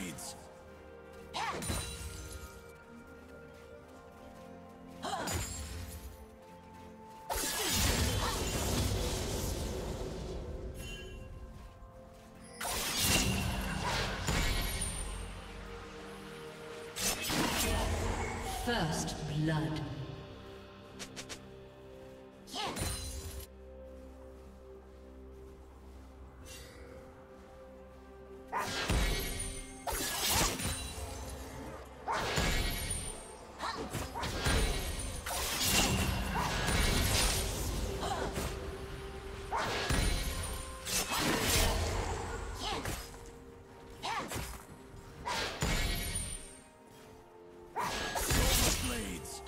blades! First blood. Blades.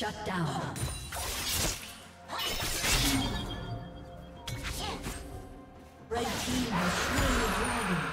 Shut down. Red team has slain the dragon.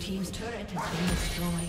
Team's turret has been destroyed.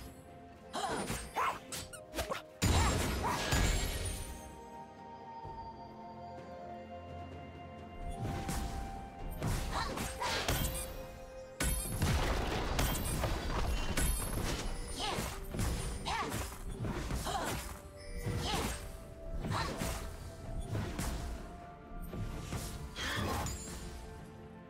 Blue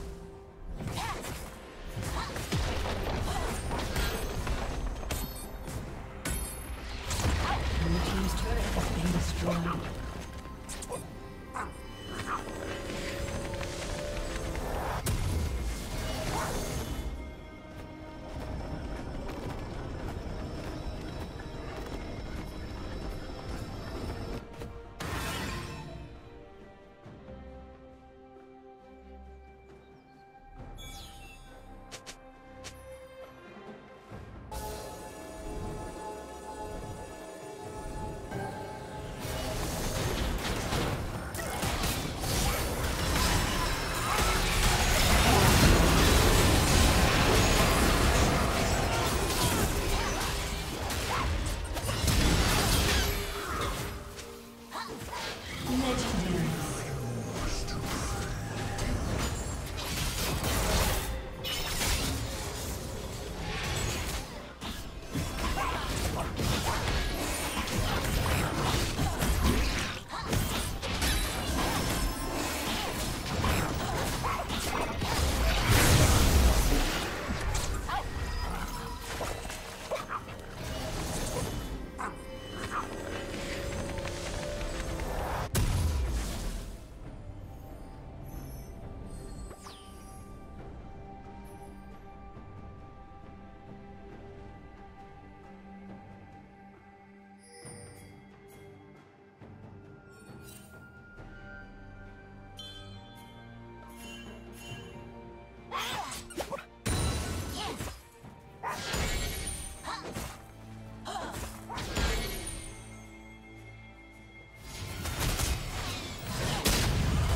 destroyed.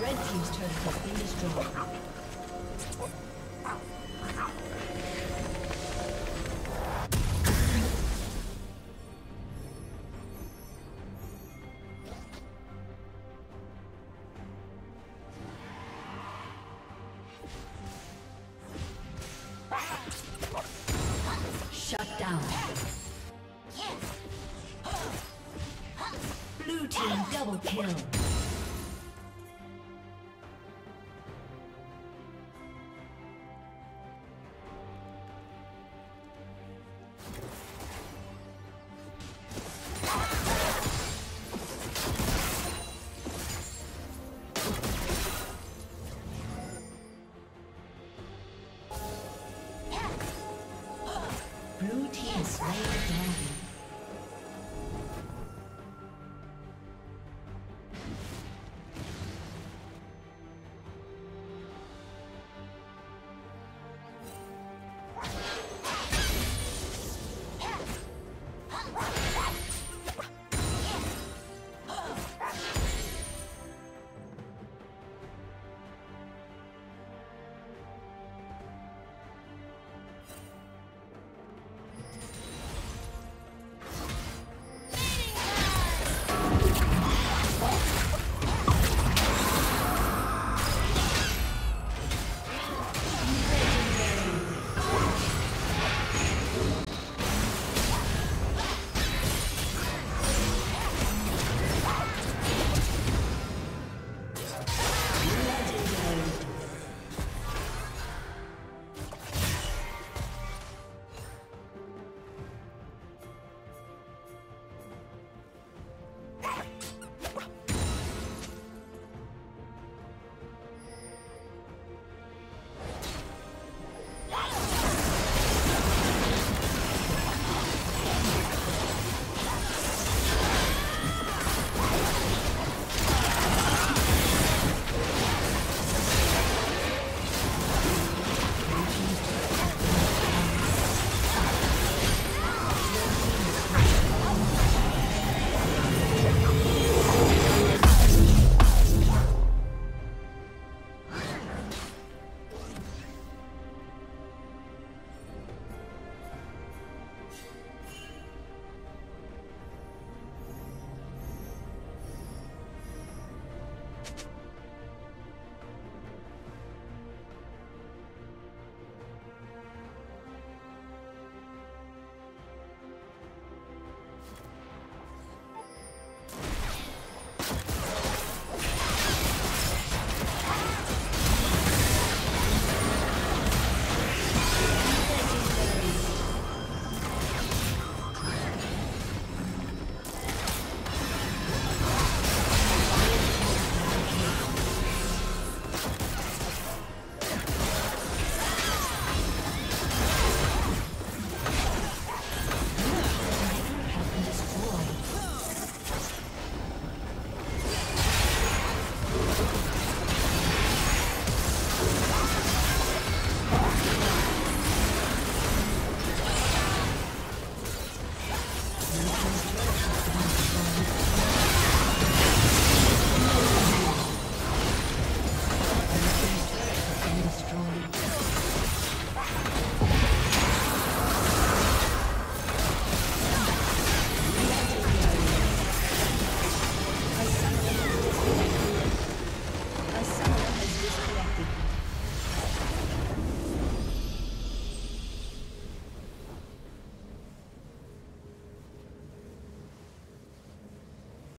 Red Team's turret has been destroyed. Kill. Blue team is way down.